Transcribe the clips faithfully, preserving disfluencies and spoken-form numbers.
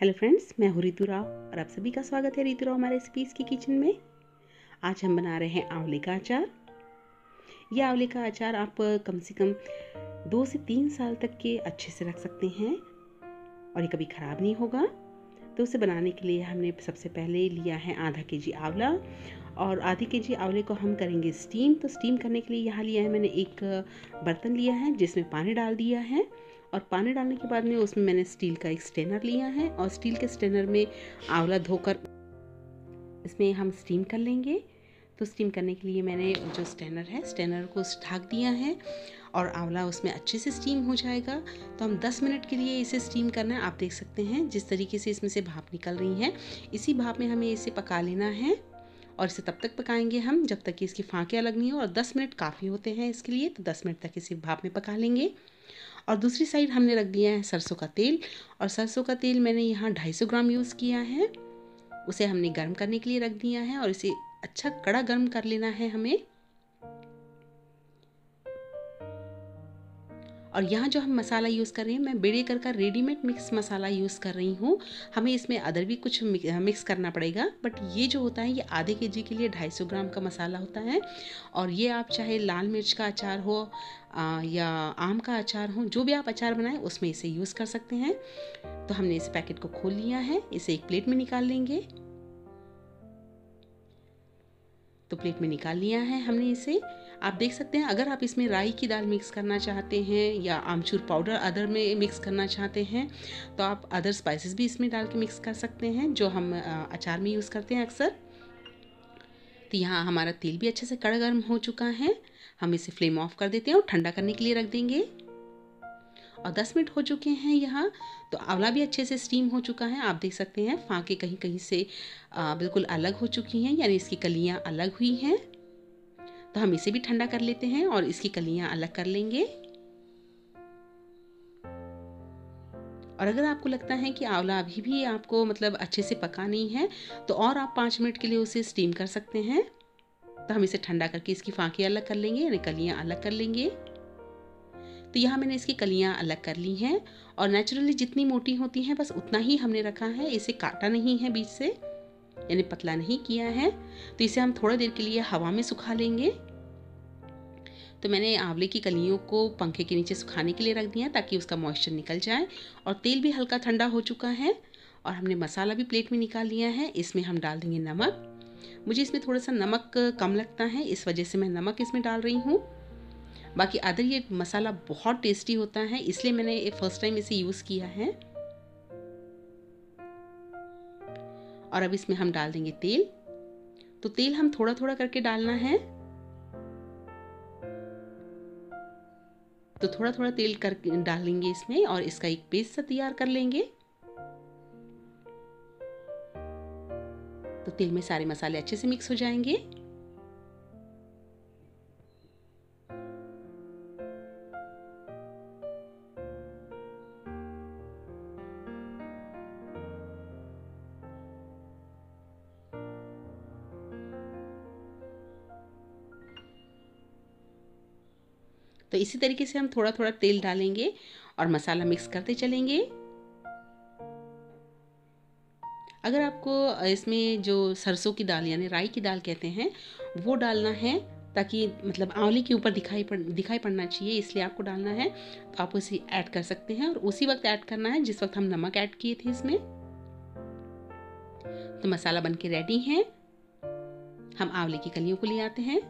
Hello friends, मैं हूँ रितू राव और आप सभी का स्वागत है रितू राव हमारे रेसिपीज़ की किचन में। आज हम बना रहे हैं आंवले का अचार। यह आंवले का अचार आप कम से कम दो से तीन साल तक के अच्छे से रख सकते हैं और ये कभी ख़राब नहीं होगा। तो उसे बनाने के लिए हमने सबसे पहले लिया है आधा के जी आंवला और आधे के जी आंवले को हम करेंगे स्टीम। तो स्टीम करने के लिए यहाँ लिया है मैंने एक बर्तन लिया है जिसमें पानी डाल दिया है और पानी डालने के बाद में उसमें मैंने स्टील का एक स्टेनर लिया है और स्टील के स्टेनर में आंवला धोकर इसमें हम स्टीम कर लेंगे। तो स्टीम करने के लिए मैंने जो स्टेनर है स्टेनर को ढक दिया है और आंवला उसमें अच्छे से स्टीम हो जाएगा। तो हम दस मिनट के लिए इसे स्टीम करना है। आप देख सकते हैं जिस तरीके से इसमें से भाप निकल रही है, इसी भाप में हमें इसे पका लेना है और इसे तब तक पकाएंगे हम जब तक कि इसकी फाँकें अलग नहीं हो और दस मिनट काफ़ी होते हैं इसके लिए। तो दस मिनट तक इसे भाप में पका लेंगे। और दूसरी साइड हमने रख दिया है सरसों का तेल और सरसों का तेल मैंने यहाँ दो सौ पचास ग्राम यूज़ किया है। उसे हमने गर्म करने के लिए रख दिया है और इसे अच्छा कड़ा गर्म कर लेना है हमें। और यहाँ जो हम मसाला यूज़ कर रहे हैं, मैं बेड़ेकर का रेडीमेड मिक्स मसाला यूज़ कर रही हूँ। हमें इसमें अदर भी कुछ मिक्स करना पड़ेगा, बट ये जो होता है ये आधे के जी के लिए ढाई सौ ग्राम का मसाला होता है। और ये आप चाहे लाल मिर्च का अचार हो आ, या आम का अचार हो, जो भी आप अचार बनाएं उसमें इसे यूज़ कर सकते हैं। तो हमने इस पैकेट को खोल लिया है, इसे एक प्लेट में निकाल लेंगे। तो प्लेट में निकाल लिया है हमने इसे। आप देख सकते हैं अगर आप इसमें राई की दाल मिक्स करना चाहते हैं या आमचूर पाउडर अदर में मिक्स करना चाहते हैं तो आप अदर स्पाइसेस भी इसमें डाल के मिक्स कर सकते हैं जो हम अचार में यूज़ करते हैं अक्सर। तो यहाँ हमारा तेल भी अच्छे से कड़ा गर्म हो चुका है। हम इसे फ्लेम ऑफ कर देते हैं और ठंडा करने के लिए रख देंगे। और दस मिनट हो चुके हैं यहाँ, तो आंवला भी अच्छे से स्टीम हो चुका है। आप देख सकते हैं फाँके कहीं कहीं से बिल्कुल अलग हो चुकी हैं, यानी इसकी कलियाँ अलग हुई हैं। तो हम इसे भी ठंडा कर लेते हैं और इसकी कलियाँ अलग कर लेंगे। और अगर आपको लगता है कि आंवला अभी भी आपको मतलब अच्छे से पका नहीं है तो और आप पाँच मिनट के लिए उसे स्टीम कर सकते हैं। तो हम इसे ठंडा करके इसकी फाँके अलग कर लेंगे, यानी कलियाँ अलग कर लेंगे। तो यहाँ मैंने इसकी कलियाँ अलग कर ली हैं और नेचुरली जितनी मोटी होती हैं बस उतना ही हमने रखा है। इसे काटा नहीं है बीच से, यानी पतला नहीं किया है। तो इसे हम थोड़ा देर के लिए हवा में सुखा लेंगे। तो मैंने आंवले की कलियों को पंखे के नीचे सुखाने के लिए रख दिया ताकि उसका मॉइस्चर निकल जाए। और तेल भी हल्का ठंडा हो चुका है और हमने मसाला भी प्लेट में निकाल लिया है। इसमें हम डाल देंगे नमक। मुझे इसमें थोड़ा सा नमक कम लगता है, इस वजह से मैं नमक इसमें डाल रही हूँ। बाकी अदर ये मसाला बहुत टेस्टी होता है, इसलिए मैंने ये फर्स्ट टाइम इसे यूज़ किया है। और अब इसमें हम डाल देंगे तेल। तो तेल हम थोड़ा थोड़ा करके डालना है। तो थोड़ा थोड़ा तेल कर डालेंगे इसमें और इसका एक पेस्ट सा तैयार कर लेंगे। तो तेल में सारे मसाले अच्छे से मिक्स हो जाएंगे। तो इसी तरीके से हम थोड़ा थोड़ा तेल डालेंगे और मसाला मिक्स करते चलेंगे। अगर आपको इसमें जो सरसों की दाल यानी राई की दाल कहते हैं वो डालना है, ताकि मतलब आंवले के ऊपर दिखाई पड़ दिखाई पड़ना चाहिए, इसलिए आपको डालना है। तो आप उसे ऐड कर सकते हैं और उसी वक्त ऐड करना है जिस वक्त हम नमक ऐड किए थे इसमें। तो मसाला बनके रेडी है। हम आंवले की कलियों को ले आते हैं।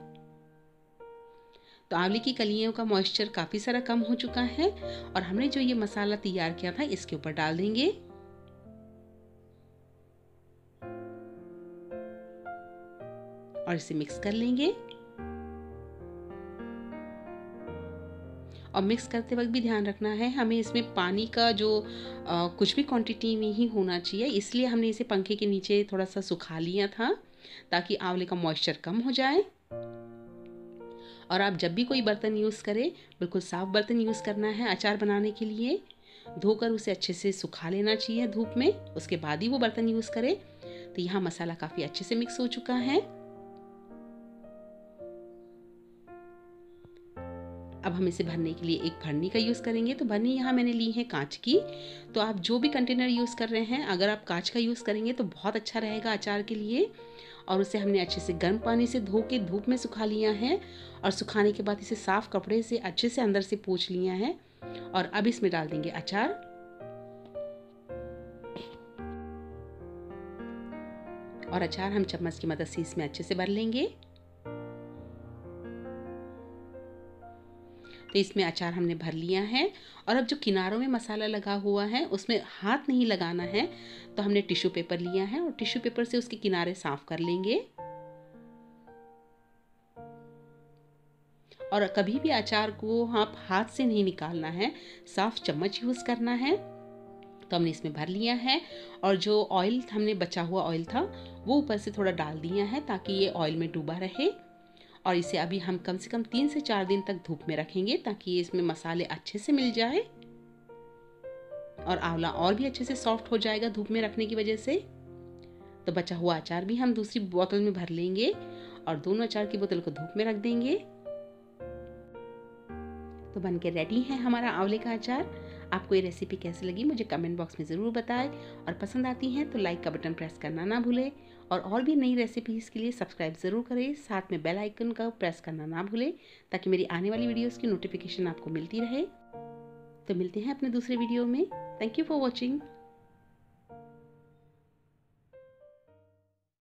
तो आंवले की कलियों का मॉइस्चर काफ़ी सारा कम हो चुका है और हमने जो ये मसाला तैयार किया था इसके ऊपर डाल देंगे। और इसे मिक्स कर लेंगे। और मिक्स करते वक्त भी ध्यान रखना है हमें, इसमें पानी का जो आ, कुछ भी क्वांटिटी में ही होना चाहिए। इसलिए हमने इसे पंखे के नीचे थोड़ा सा सुखा लिया था ताकि आंवले का मॉइस्चर कम हो जाए। और आप जब भी कोई बर्तन यूज़ करें बिल्कुल साफ बर्तन यूज़ करना है अचार बनाने के लिए। धोकर उसे अच्छे से सुखा लेना चाहिए धूप में, उसके बाद ही वो बर्तन यूज़ करें। तो यहाँ मसाला काफ़ी अच्छे से मिक्स हो चुका है। अब हम इसे भरने के लिए एक भरनी का यूज़ करेंगे। तो भरनी यहाँ मैंने ली है कांच की। तो आप जो भी कंटेनर यूज़ कर रहे हैं, अगर आप कांच का यूज़ करेंगे तो बहुत अच्छा रहेगा अचार के लिए। और उसे हमने अच्छे से गर्म पानी से धो के धूप में सुखा लिया है और सुखाने के बाद इसे साफ़ कपड़े से अच्छे से अंदर से पोंछ लिया है। और अब इसमें डाल देंगे अचार। और अचार हम चम्मच की मदद से इसमें अच्छे से भर लेंगे। तो इसमें अचार हमने भर लिया है। और अब जो किनारों में मसाला लगा हुआ है उसमें हाथ नहीं लगाना है, तो हमने टिश्यू पेपर लिया है और टिश्यू पेपर से उसके किनारे साफ कर लेंगे। और कभी भी अचार को आप हाथ से नहीं निकालना है, साफ चम्मच यूज़ करना है। तो हमने इसमें भर लिया है और जो ऑयल हमने बचा हुआ ऑयल था वो ऊपर से थोड़ा डाल दिया है ताकि ये ऑयल में डूबा रहे। और इसे अभी हम कम से कम तीन से चार दिन तक धूप में रखेंगे ताकि ये इसमें मसाले अच्छे से मिल जाए और आंवला और भी अच्छे से सॉफ्ट हो जाएगा धूप में रखने की वजह से। तो बचा हुआ अचार भी हम दूसरी बोतल में भर लेंगे और दोनों अचार की बोतल को धूप में रख देंगे। तो बनके रेडी है हमारा आंवले का अचार। आपको ये रेसिपी कैसी लगी मुझे कमेंट बॉक्स में ज़रूर बताएं। और पसंद आती हैं तो लाइक का बटन प्रेस करना ना भूलें। और और भी नई रेसिपीज़ के लिए सब्सक्राइब ज़रूर करें, साथ में बेल आइकन का प्रेस करना ना भूलें ताकि मेरी आने वाली वीडियोस की नोटिफिकेशन आपको मिलती रहे। तो मिलते हैं अपने दूसरे वीडियो में। Thank you for watching.